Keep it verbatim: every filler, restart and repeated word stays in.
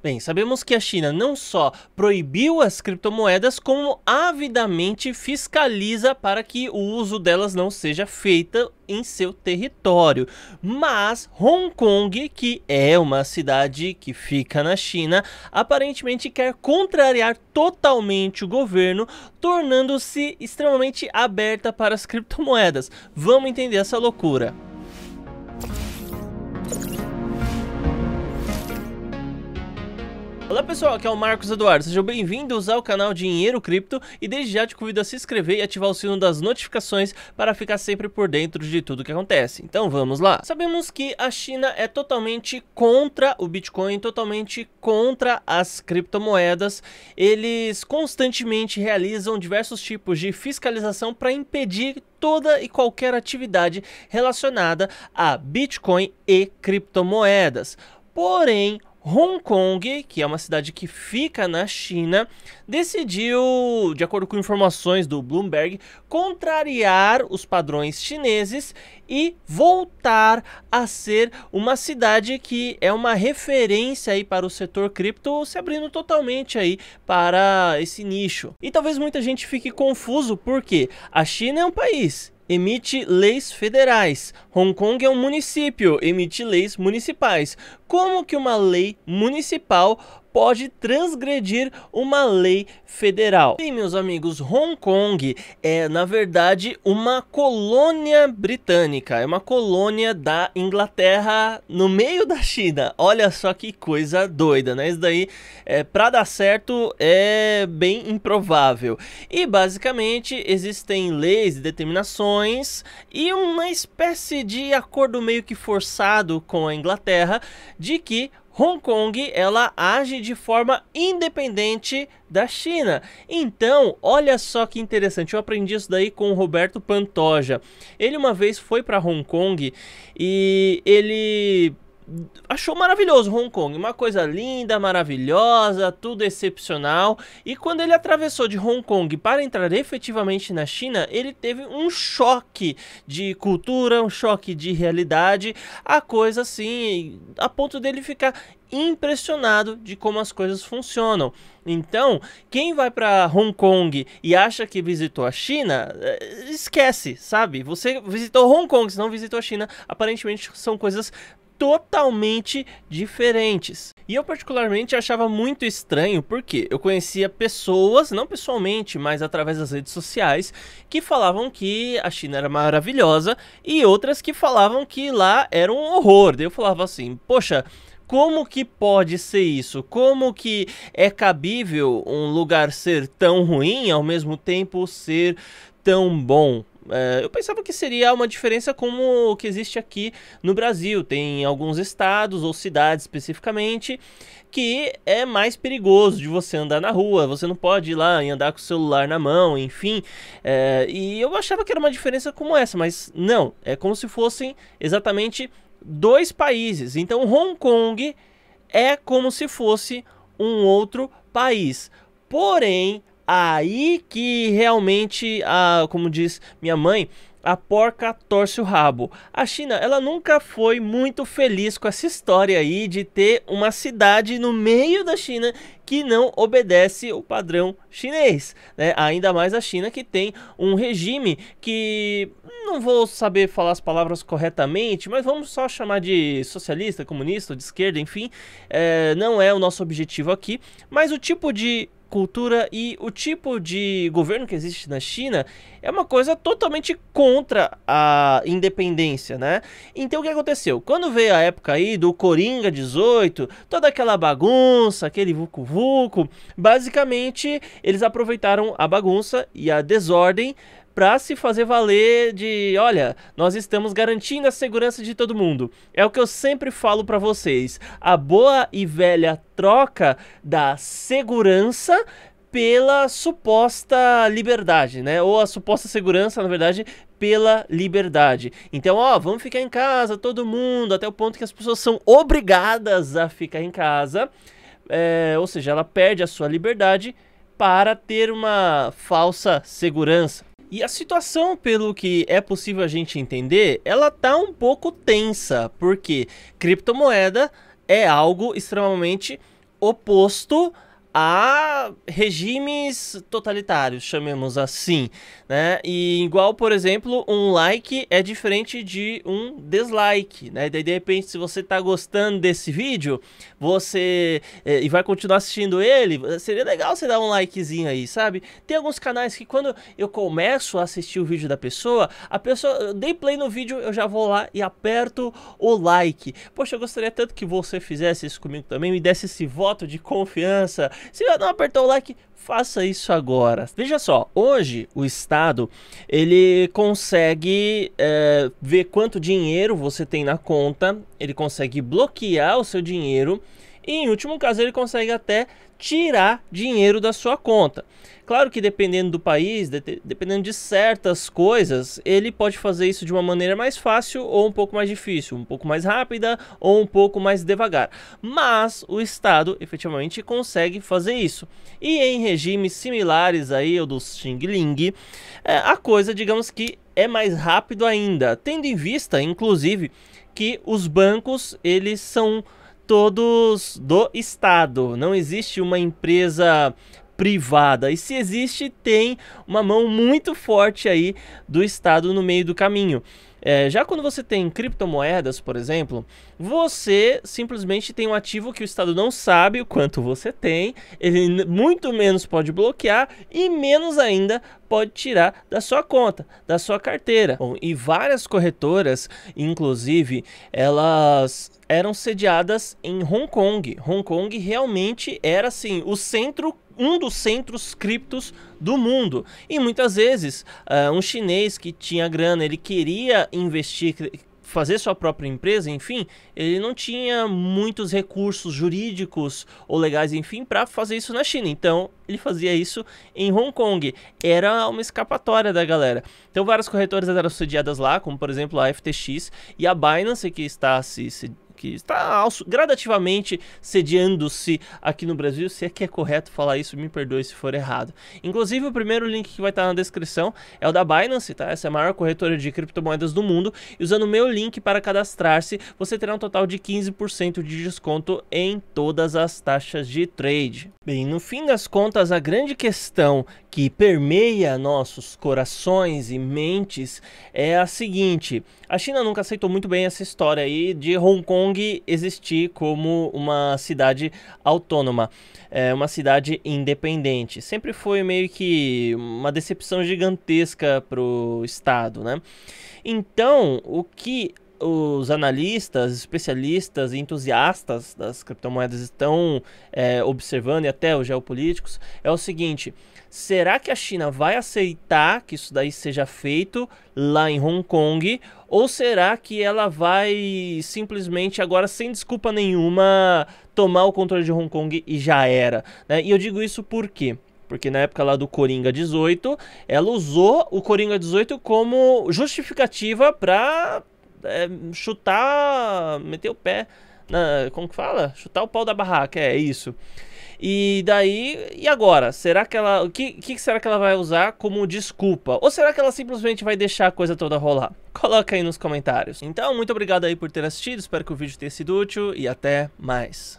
Bem, sabemos que a China não só proibiu as criptomoedas, como avidamente fiscaliza para que o uso delas não seja feito em seu território. Mas Hong Kong, que é uma cidade que fica na China, aparentemente quer contrariar totalmente o governo, tornando-se extremamente aberta para as criptomoedas. Vamos entender essa loucura. Olá pessoal, aqui é o Marcos Eduardo, sejam bem-vindos ao canal Dinheiro Cripto e desde já te convido a se inscrever e ativar o sino das notificações para ficar sempre por dentro de tudo que acontece. Então vamos lá. Sabemos que a China é totalmente contra o Bitcoin, totalmente contra as criptomoedas. Eles constantemente realizam diversos tipos de fiscalização para impedir toda e qualquer atividade relacionada a Bitcoin e criptomoedas. Porém, Hong Kong, que é uma cidade que fica na China, decidiu, de acordo com informações do Bloomberg, contrariar os padrões chineses e voltar a ser uma cidade que é uma referência aí para o setor cripto, se abrindo totalmente aí para esse nicho. E talvez muita gente fique confuso porque a China é um país, emite leis federais. Hong Kong é um município, emite leis municipais. Como que uma lei municipal pode transgredir uma lei federal? Sim, meus amigos, Hong Kong é, na verdade, uma colônia britânica, é uma colônia da Inglaterra no meio da China. Olha só que coisa doida, né? Isso daí, é, pra dar certo, é bem improvável. E, basicamente, existem leis e determinações e uma espécie de acordo meio que forçado com a Inglaterra de que Hong Kong, ela age de forma independente da China. Então, olha só que interessante, eu aprendi isso daí com o Roberto Pantoja. Ele uma vez foi para Hong Kong e ele achou maravilhoso Hong Kong, uma coisa linda, maravilhosa, tudo excepcional. E quando ele atravessou de Hong Kong para entrar efetivamente na China, ele teve um choque de cultura, um choque de realidade, a coisa assim, a ponto dele ficar impressionado de como as coisas funcionam. Então, quem vai para Hong Kong e acha que visitou a China, esquece, sabe? Você visitou Hong Kong, se não visitou a China, aparentemente são coisas totalmente diferentes. E eu particularmente achava muito estranho porque eu conhecia pessoas, não pessoalmente, mas através das redes sociais, que falavam que a China era maravilhosa e outras que falavam que lá era um horror. Daí eu falava assim, poxa, como que pode ser isso? Como que é cabível um lugar ser tão ruim e ao mesmo tempo ser tão bom? É, eu pensava que seria uma diferença como o que existe aqui no Brasil. Tem alguns estados ou cidades especificamente que é mais perigoso de você andar na rua, você não pode ir lá e andar com o celular na mão, enfim. É, e eu achava que era uma diferença como essa, mas não, é como se fossem exatamente dois países. Então Hong Kong é como se fosse um outro país, porém aí que realmente, a, como diz minha mãe, a porca torce o rabo. A China, ela nunca foi muito feliz com essa história aí de ter uma cidade no meio da China que não obedece o padrão chinês, né? Ainda mais a China que tem um regime que, não vou saber falar as palavras corretamente, mas vamos só chamar de socialista, comunista, de esquerda, enfim. É, não é o nosso objetivo aqui, mas o tipo de cultura e o tipo de governo que existe na China é uma coisa totalmente contra a independência, né? Então o que aconteceu? Quando veio a época aí do Coringa dezoito, toda aquela bagunça, aquele vucu-vucu, basicamente eles aproveitaram a bagunça e a desordem para se fazer valer de, olha, nós estamos garantindo a segurança de todo mundo. É o que eu sempre falo para vocês, a boa e velha troca da segurança pela suposta liberdade, né? Ou a suposta segurança, na verdade, pela liberdade. Então, ó, vamos ficar em casa, todo mundo, até o ponto que as pessoas são obrigadas a ficar em casa, é, ou seja, ela perde a sua liberdade para ter uma falsa segurança. E a situação, pelo que é possível a gente entender, ela tá um pouco tensa, porque criptomoeda é algo extremamente oposto a regimes totalitários, chamemos assim, né? E igual, por exemplo, um like é diferente de um dislike, né? Daí, de repente, se você tá gostando desse vídeo, você é, e vai continuar assistindo ele, seria legal você dar um likezinho aí, sabe? Tem alguns canais que quando eu começo a assistir o vídeo da pessoa, a pessoa, eu dei play no vídeo, eu já vou lá e aperto o like. Poxa, eu gostaria tanto que você fizesse isso comigo também, me desse esse voto de confiança. Se não apertou o like, faça isso agora. Veja só, hoje o Estado, ele consegue é, ver quanto dinheiro você tem na conta, ele consegue bloquear o seu dinheiro e, em último caso, ele consegue até tirar dinheiro da sua conta. Claro que dependendo do país, de, dependendo de certas coisas, ele pode fazer isso de uma maneira mais fácil ou um pouco mais difícil, um pouco mais rápida ou um pouco mais devagar. Mas o Estado efetivamente consegue fazer isso. E em regimes similares aí, ao do Xingling, é, a coisa, digamos que é mais rápido ainda, tendo em vista, inclusive, que os bancos, eles são todos do Estado. Não existe uma empresa privada, e se existe, tem uma mão muito forte aí do Estado no meio do caminho. É, já quando você tem criptomoedas, por exemplo, você simplesmente tem um ativo que o Estado não sabe o quanto você tem, ele muito menos pode bloquear e menos ainda pode tirar da sua conta, da sua carteira. Bom, e várias corretoras, inclusive, elas eram sediadas em Hong Kong. Hong Kong realmente era assim, o centro, um dos centros criptos do mundo. E muitas vezes, uh, um chinês que tinha grana, ele queria investir, fazer sua própria empresa, enfim, ele não tinha muitos recursos jurídicos ou legais, enfim, para fazer isso na China. Então, ele fazia isso em Hong Kong. Era uma escapatória da galera. Então, várias corretoras eram sediadas lá, como, por exemplo, a F T X e a Binance, que está se... se que está gradativamente sediando-se aqui no Brasil, se é que é correto falar isso, me perdoe se for errado. Inclusive, o primeiro link que vai estar na descrição é o da Binance, tá? Essa é a maior corretora de criptomoedas do mundo, e usando o meu link para cadastrar-se, você terá um total de quinze por cento de desconto em todas as taxas de trade. Bem, no fim das contas, a grande questão que permeia nossos corações e mentes é a seguinte: a China nunca aceitou muito bem essa história aí de Hong Kong existir como uma cidade autônoma, é, uma cidade independente. Sempre foi meio que uma decepção gigantesca para o Estado, né? Então, o que os analistas, especialistas e entusiastas das criptomoedas estão é, observando, e até os geopolíticos, é o seguinte: será que a China vai aceitar que isso daí seja feito lá em Hong Kong, ou será que ela vai simplesmente agora, sem desculpa nenhuma, tomar o controle de Hong Kong e já era, né? E eu digo isso por quê? Porque na época lá do Coringa dezoito, ela usou o Coringa dezoito como justificativa para É, chutar, meter o pé na, como que fala? Chutar o pau da barraca, é isso. E daí, e agora? Será que ela, o que, que será que ela vai usar como desculpa? Ou será que ela simplesmente vai deixar a coisa toda rolar? Coloca aí nos comentários. Então, muito obrigado aí por ter assistido, espero que o vídeo tenha sido útil e até mais.